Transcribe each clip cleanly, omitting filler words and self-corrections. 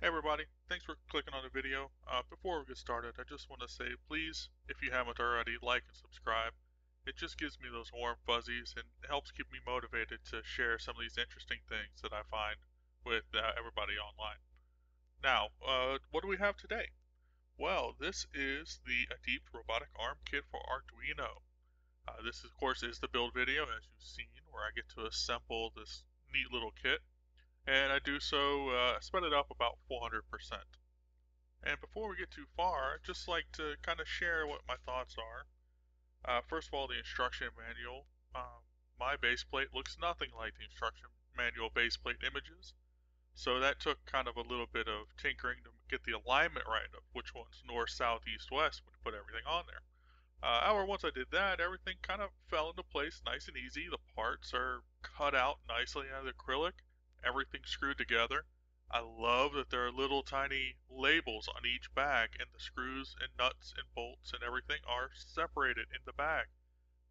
Hey everybody, thanks for clicking on the video. Before we get started, I just want to say please, if you haven't already, like and subscribe. It just gives me those warm fuzzies and helps keep me motivated to share some of these interesting things that I find with everybody online. Now, what do we have today? Well, this is the Adeept Robotic Arm Kit for Arduino. This, of course, is the build video, as you've seen, where I get to assemble this neat little kit. And I do so, sped it up about 400%. And before we get too far, I'd just like to kind of share what my thoughts are. First of all, the instruction manual. My base plate looks nothing like the instruction manual base plate images. So that took kind of a little bit of tinkering to get the alignment right of which one's north, south, east, west when you put everything on there. However, once I did that, everything kind of fell into place nice and easy. The parts are cut out nicely out of the acrylic. Everything's screwed together. I love that there are little tiny labels on each bag, and the screws and nuts and bolts and everything are separated in the bag.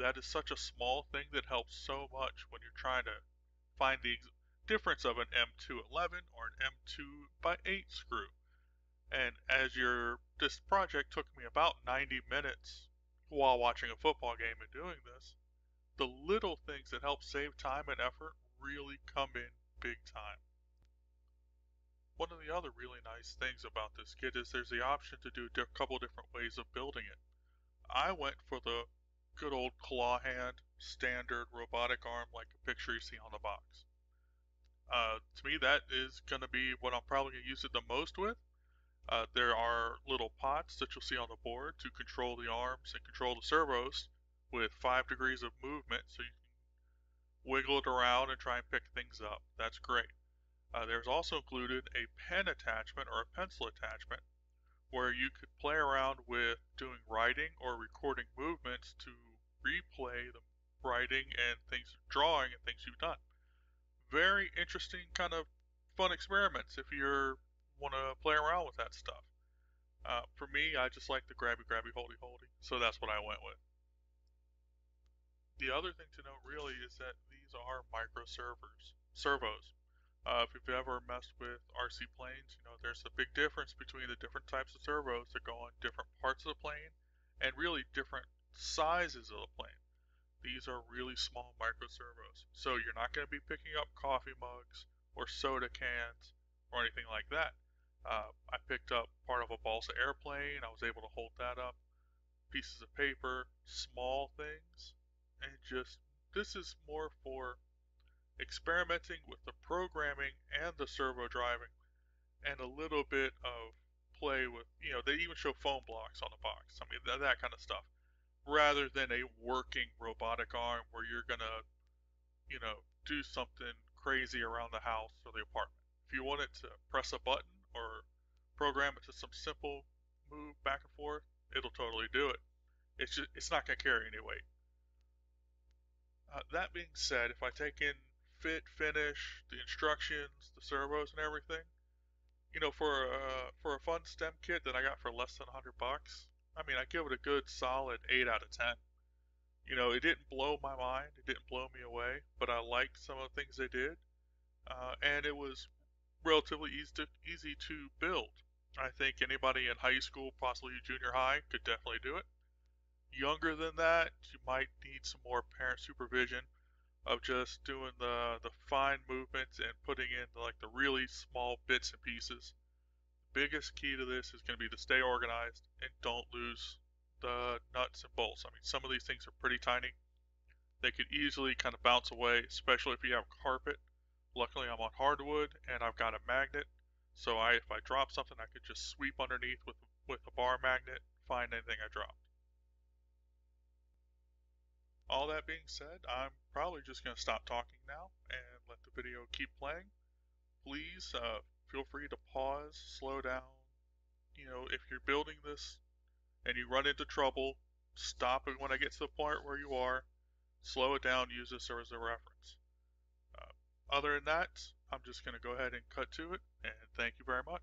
That is such a small thing that helps so much when you're trying to find the difference of an M211 or an M2x8 screw. And as this project took me about 90 minutes while watching a football game and doing this, the little things that help save time and effort really come in big time. One of the other really nice things about this kit is there's the option to do a couple different ways of building it. I went for the good old claw hand, standard robotic arm like a picture you see on the box. To me, that is going to be what I'm probably going to use it the most with. There are little pots that you'll see on the board to control the arms and control the servos with 5 degrees of movement, so you can wiggle it around and try and pick things up. That's great. There's also included a pen attachment or a pencil attachment where you could play around with doing writing or recording movements to replay the writing and things, drawing and things you've done. Very interesting, kind of fun experiments if you want to play around with that stuff. For me, I just like the grabby, grabby, holdy, holdy, so that's what I went with. The other thing to note really is that these are micro servos. If you've ever messed with RC planes, you know there's a big difference between the different types of servos that go on different parts of the plane and really different sizes of the plane. These are really small micro servos, so you're not going to be picking up coffee mugs or soda cans or anything like that. I picked up part of a balsa airplane. I was able to hold that up. Pieces of paper, small things. And this is more for experimenting with the programming and the servo driving and a little bit of play with, you know, they even show foam blocks on the box. I mean, that kind of stuff. Rather than a working robotic arm where you're going to, you know, do something crazy around the house or the apartment. If you want it to press a button or program it to some simple move back and forth, it'll totally do it. It's not going to carry any weight. That being said, if I take in fit, finish, the instructions, the servos and everything, you know, for a fun STEM kit that I got for less than $100, I mean, I give it a good solid 8 out of 10. You know, it didn't blow my mind, it didn't blow me away, but I liked some of the things they did, and it was relatively easy to build. I think anybody in high school, possibly junior high, could definitely do it. Younger than that, you might need some more parent supervision of just doing the fine movements and putting in like the really small bits and pieces. The biggest key to this is going to be to stay organized and don't lose the nuts and bolts. I mean, some of these things are pretty tiny. They could easily kind of bounce away, especially if you have carpet. Luckily, I'm on hardwood and I've got a magnet, so if I drop something, I could just sweep underneath with a bar magnet, find anything I dropped. All that being said, I'm probably just going to stop talking now and let the video keep playing. Please feel free to pause, slow down. You know, if you're building this and you run into trouble, stop it when I get to the point where you are. Slow it down, use this as a reference. Other than that, I'm just going to go ahead and cut to it, and thank you very much.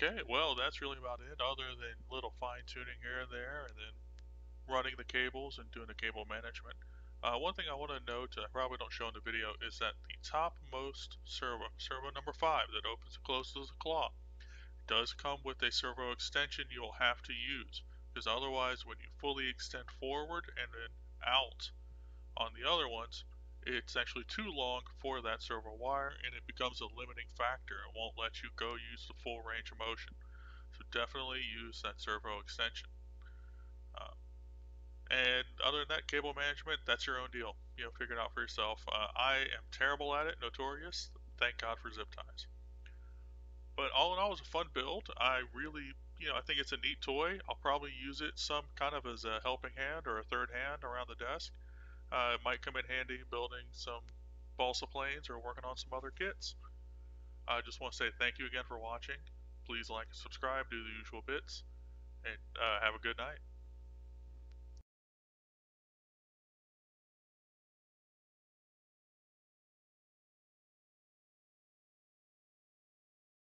Okay, well, that's really about it, other than little fine-tuning here and there, and then running the cables and doing the cable management. One thing I want to note, I probably don't show in the video, is that the topmost servo, servo number 5, that opens and closes the claw, does come with a servo extension you'll have to use, because otherwise when you fully extend forward and then out on the other ones, it's actually too long for that servo wire, and it becomes a limiting factor. It won't let you go use the full range of motion. So definitely use that servo extension. And other than that, cable management, that's your own deal. You know, figure it out for yourself. I am terrible at it, notorious. Thank God for zip ties. But all in all, it was a fun build. I really, you know, I think it's a neat toy. I'll probably use it some kind of as a helping hand or a third hand around the desk. It might come in handy building some balsa planes or working on some other kits. I just want to say thank you again for watching. Please like and subscribe, do the usual bits, and have a good night.